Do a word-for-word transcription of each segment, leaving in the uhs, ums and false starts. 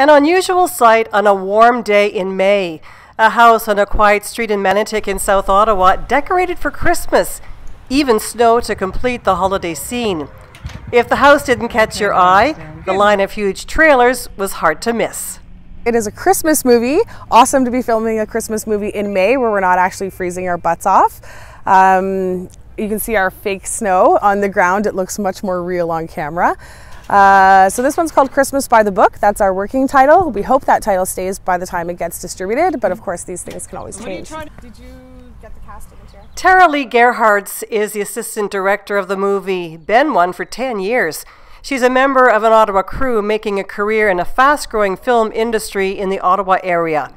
An unusual sight on a warm day in May. A house on a quiet street in Manitik in South Ottawa decorated for Christmas. Even snow to complete the holiday scene. If the house didn't catch your eye, the line of huge trailers was hard to miss. It is a Christmas movie. Awesome to be filming a Christmas movie in May where we're not actually freezing our butts off. Um, you can see our fake snow on the ground. It looks much more real on camera. Uh, so this one's called Christmas by the Book. That's our working title. We hope that title stays by the time it gets distributed, but of course these things can always change. Did you get the casting material? Taralee Gerhards is the assistant director of the movie, been one for ten years. She's a member of an Ottawa crew making a career in a fast-growing film industry in the Ottawa area.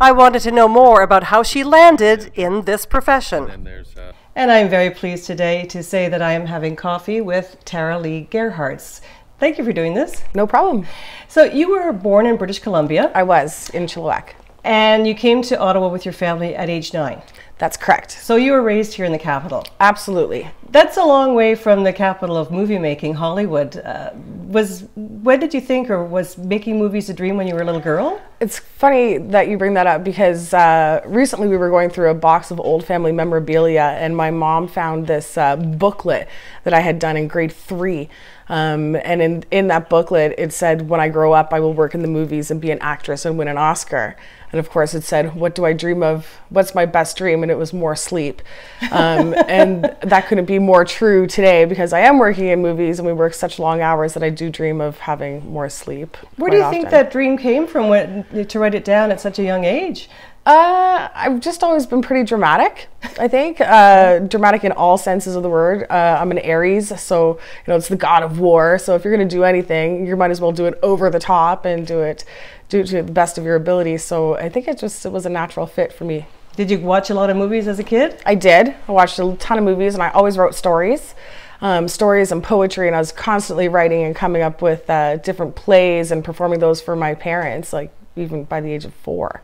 I wanted to know more about how she landed in this profession. And, uh... and I'm very pleased today to say that I am having coffee with Taralee Gerhards. Thank you for doing this. No problem. So you were born in British Columbia. I was, in Chilliwack. And you came to Ottawa with your family at age nine. That's correct. So you were raised here in the capital. Absolutely. That's a long way from the capital of movie making, Hollywood. Uh, was when did you think, or was making movies a dream when you were a little girl? It's funny that you bring that up because uh, recently we were going through a box of old family memorabilia, and my mom found this uh, booklet that I had done in grade three. Um, and in, in that booklet, it said, when I grow up, I will work in the movies and be an actress and win an Oscar. And of course it said, what do I dream of? What's my best dream? And it was more sleep. Um, and that couldn't be more true today because I am working in movies and we work such long hours that I do dream of having more sleep. Where do you often. think that dream came from when, to write it down at such a young age? Uh, I've just always been pretty dramatic, I think. Uh, dramatic in all senses of the word. Uh, I'm an Aries, so you know it's the god of war. So if you're going to do anything, you might as well do it over the top and do it, do it to the best of your ability. So I think it just it was a natural fit for me. Did you watch a lot of movies as a kid? I did. I watched a ton of movies, and I always wrote stories. Um, stories and poetry, and I was constantly writing and coming up with uh, different plays and performing those for my parents, like even by the age of four.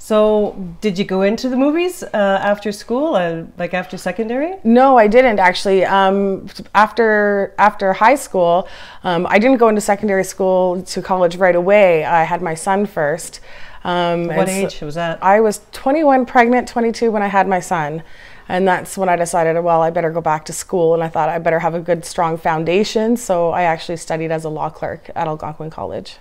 So did you go into the movies uh, after school, uh, like after secondary? No, I didn't actually. Um, after after high school, um, I didn't go into secondary school to college right away. I had my son first. Um, what age was that? I was twenty-one, pregnant, twenty-two when I had my son. And that's when I decided, well, I better go back to school. And I thought I better have a good, strong foundation. So I actually studied as a law clerk at Algonquin College.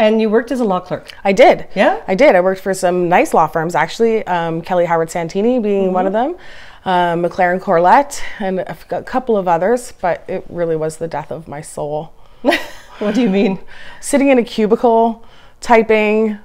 And you worked as a law clerk? I did. Yeah? I did. I worked for some nice law firms, actually. Um, Kelly Howard Santini being mm-hmm. one of them, um, McLaren Corlett, and a, a couple of others, but it really was the death of my soul. What do you mean? Sitting in a cubicle, typing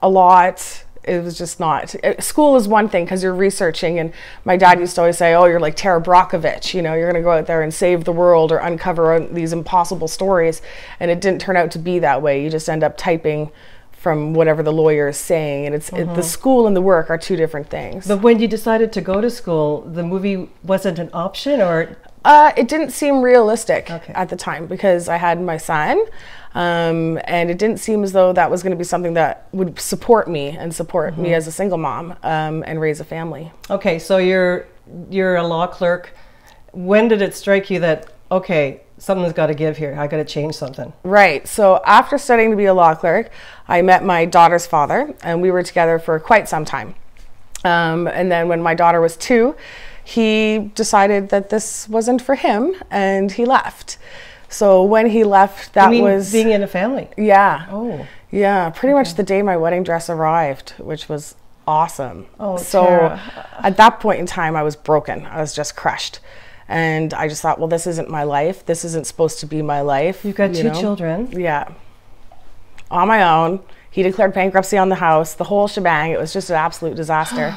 a lot. It was just not. It, school is one thing because you're researching, and my dad used to always say, oh, you're like Tara Brockovich, you know, you're going to go out there and save the world or uncover these impossible stories. And it didn't turn out to be that way. You just end up typing from whatever the lawyer is saying. And it's mm-hmm. it, the school and the work are two different things. But when you decided to go to school, the movie wasn't an option, or? Uh, it didn't seem realistic okay. at the time because I had my son. Um, and it didn't seem as though that was going to be something that would support me and support mm-hmm. me as a single mom um, and raise a family. Okay, so you're you're a law clerk. When did it strike you that, okay, something's got to give here, I got to change something? Right, so after studying to be a law clerk, I met my daughter's father, and we were together for quite some time. Um, and then when my daughter was two, he decided that this wasn't for him, and he left. So when he left, that you mean was being in a family. Yeah. Oh. Yeah. Pretty okay. much the day my wedding dress arrived, which was awesome. Oh. So Tara. At that point in time, I was broken. I was just crushed, and I just thought, well, this isn't my life. This isn't supposed to be my life. You've got you two know? children. Yeah. On my own, he declared bankruptcy on the house. The whole shebang. It was just an absolute disaster.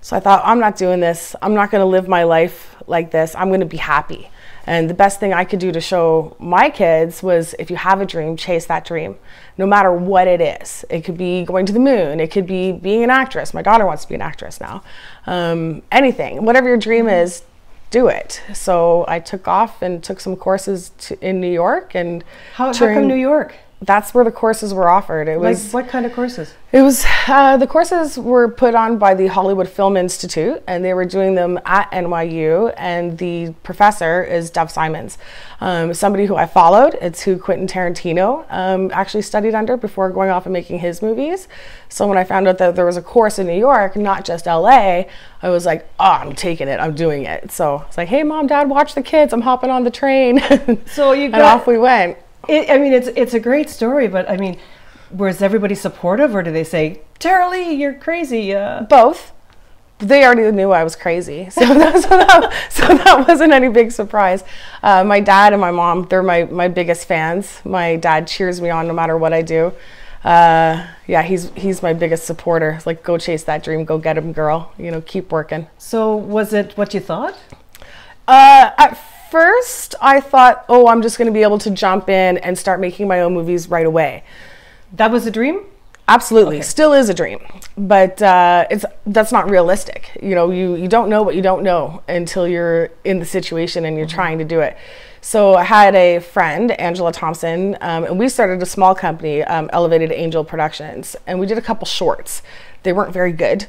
So I thought, I'm not doing this. I'm not going to live my life like this. I'm going to be happy. And the best thing I could do to show my kids was, if you have a dream, chase that dream, no matter what it is. It could be going to the moon. It could be being an actress. My daughter wants to be an actress now. Um, anything, whatever your dream is, do it. So I took off and took some courses to, in New York. And how, how come New York? that's where the courses were offered. It was like, what kind of courses? It was uh, the courses were put on by the Hollywood Film Institute, and they were doing them at N Y U. And the professor is Dev Simons, um, somebody who I followed. It's who Quentin Tarantino um, actually studied under before going off and making his movies. So when I found out that there was a course in New York, not just L A, I was like, oh, I'm taking it. I'm doing it. So it's like, hey, mom, dad, watch the kids. I'm hopping on the train. So you got, and off we went. It, I mean, it's it's a great story, but I mean, was everybody supportive, or did they say, Taralee, you're crazy? Uh. Both. They already knew I was crazy, so that, so, that, so that wasn't any big surprise. Uh, my dad and my mom, they're my, my biggest fans. My dad cheers me on no matter what I do. Uh, yeah, he's he's my biggest supporter. Like, go chase that dream, go get him, girl. You know, keep working. So was it what you thought? Uh, at first, I thought, oh, I'm just going to be able to jump in and start making my own movies right away. That was a dream? Absolutely. Okay. Still is a dream. But uh, it's that's not realistic. You know, you, you don't know what you don't know until you're in the situation and you're mm-hmm. trying to do it. So I had a friend, Angela Thompson, um, and we started a small company, um, Elevated Angel Productions, and we did a couple shorts. They weren't very good.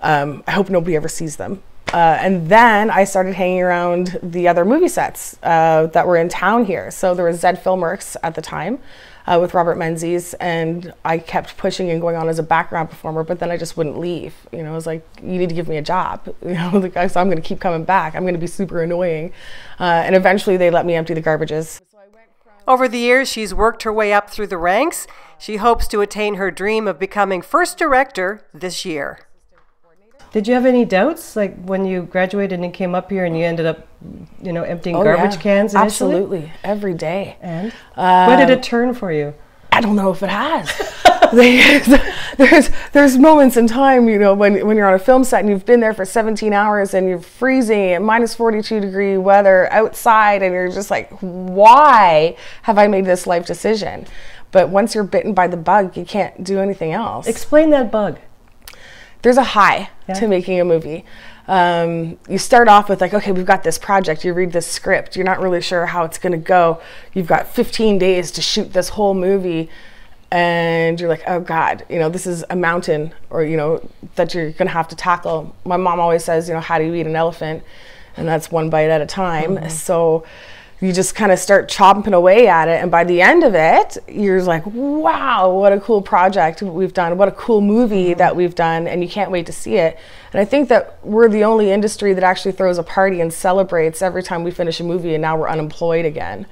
Um, I hope nobody ever sees them. Uh, and then I started hanging around the other movie sets uh, that were in town here. So there was Zed Filmworks at the time uh, with Robert Menzies, and I kept pushing and going on as a background performer, but then I just wouldn't leave. You know, I was like, you need to give me a job. You know, like, so I'm going to keep coming back. I'm going to be super annoying. Uh, and eventually they let me empty the garbages. Over the years, she's worked her way up through the ranks. She hopes to attain her dream of becoming first director this year. Did you have any doubts, like when you graduated and came up here and you ended up, you know, emptying oh, garbage yeah. cans initially? Absolutely, every day. And um, where did it turn for you? I don't know if it has. there's there's moments in time, you know, when when you're on a film set and you've been there for seventeen hours and you're freezing at minus forty-two degree weather outside, and you're just like, why have I made this life decision? But once you're bitten by the bug, you can't do anything else. Explain that bug. There's a high yeah. to making a movie. Um, you start off with like, okay, we've got this project. You read this script. You're not really sure how it's going to go. You've got fifteen days to shoot this whole movie. And you're like, oh God, you know, this is a mountain, or, you know, that you're going to have to tackle. My mom always says, you know, how do you eat an elephant? And that's one bite at a time. Mm-hmm. So you just kind of start chomping away at it. And by the end of it, you're like, wow, what a cool project we've done. What a cool movie mm-hmm. that we've done. And you can't wait to see it. And I think that we're the only industry that actually throws a party and celebrates every time we finish a movie, and now we're unemployed again.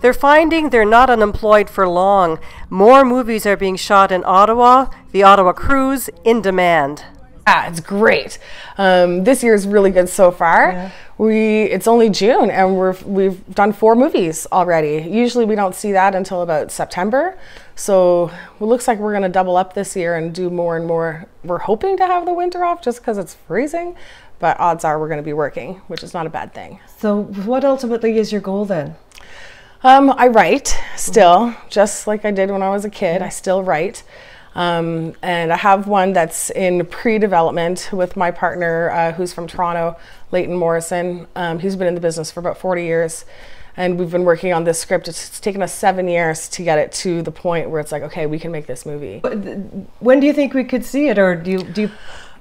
They're finding they're not unemployed for long. More movies are being shot in Ottawa, the Ottawa Cruise, in demand. Yeah, it's great. Um, this year's really good so far. Yeah. We it's only June, and we've we've done four movies already. Usually we don't see that until about September. So it looks like we're going to double up this year and do more and more. We're hoping to have the winter off just because it's freezing, but odds are we're going to be working, which is not a bad thing. So what ultimately is your goal then? Um, I write still, mm-hmm. just like I did when I was a kid. Mm-hmm. I still write. Um, and I have one that's in pre-development with my partner, uh, who's from Toronto, Leighton Morrison. Um, he's been in the business for about forty years, and we've been working on this script. It's, it's taken us seven years to get it to the point where it's like, okay, we can make this movie. When do you think we could see it, or do you? Do you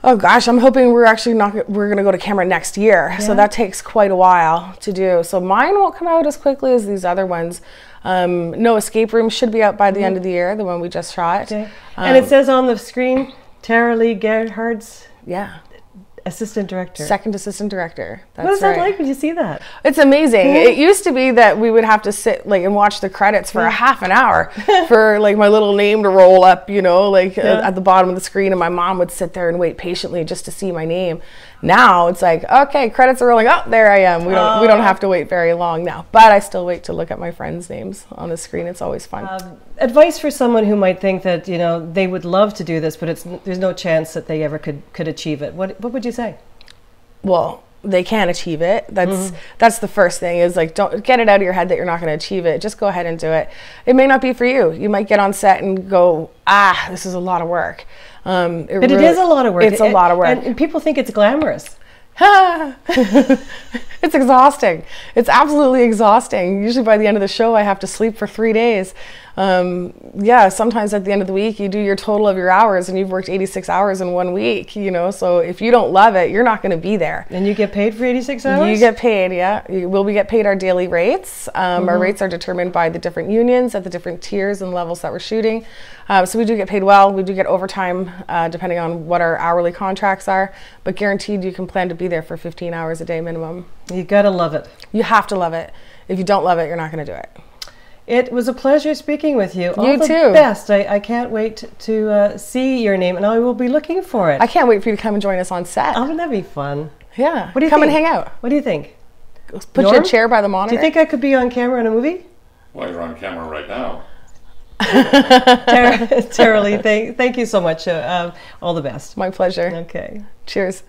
Oh gosh, I'm hoping we're actually not. We're gonna go to camera next year, yeah. so that takes quite a while to do. So mine won't come out as quickly as these other ones. Um, No Escape Room should be out by the mm-hmm. end of the year, the one we just shot. Okay. Um, and it says on the screen, Taralee Gerhards. Yeah. Assistant director. Second assistant director. That's what is that right. like when you see that? It's amazing. Mm-hmm. It used to be that we would have to sit like and watch the credits for yeah. a half an hour for like my little name to roll up, you know, like yeah. uh, at the bottom of the screen, and my mom would sit there and wait patiently just to see my name. Now it's like, okay, credits are rolling up. Oh, there I am. We don't, oh. we don't have to wait very long now, but I still wait to look at my friends' names on the screen. It's always fun. Um, advice for someone who might think that, you know, they would love to do this, but it's, there's no chance that they ever could, could achieve it. What, what would you say? Well, they can achieve it. That's, mm-hmm. that's the first thing is like, don't get it out of your head that you're not going to achieve it. Just go ahead and do it. It may not be for you. You might get on set and go, ah, this is a lot of work. Um, it but really, it is a lot of work. It's it, a lot of work. And, and people think it's glamorous. It's exhausting. It's absolutely exhausting. Usually by the end of the show, I have to sleep for three days. um, yeah, sometimes at the end of the week, you do your total of your hours and you've worked eighty-six hours in one week, you know, so if you don't love it, you're not going to be there. And you get paid for eighty-six hours? You get paid, yeah. Well, we get paid our daily rates. Um, mm-hmm. Our rates are determined by the different unions at the different tiers and levels that we're shooting. Uh, so we do get paid well. We do get overtime uh, depending on what our hourly contracts are, but guaranteed you can plan to be there for fifteen hours a day minimum. You gotta love it. You have to love it. If you don't love it, you're not gonna do it. It was a pleasure speaking with you. All you the too. Best. I, I can't wait to uh, see your name, and I will be looking for it. I can't wait for you to come and join us on set. Oh, that'd be fun. Yeah. What do you come think? And hang out. What do you think? Put Norm? Your chair by the monitor. Do you think I could be on camera in a movie? Well, you're on camera right now. Tara, Tara Lee, thank, thank you so much. Uh, uh, all the best. My pleasure. Okay. Cheers.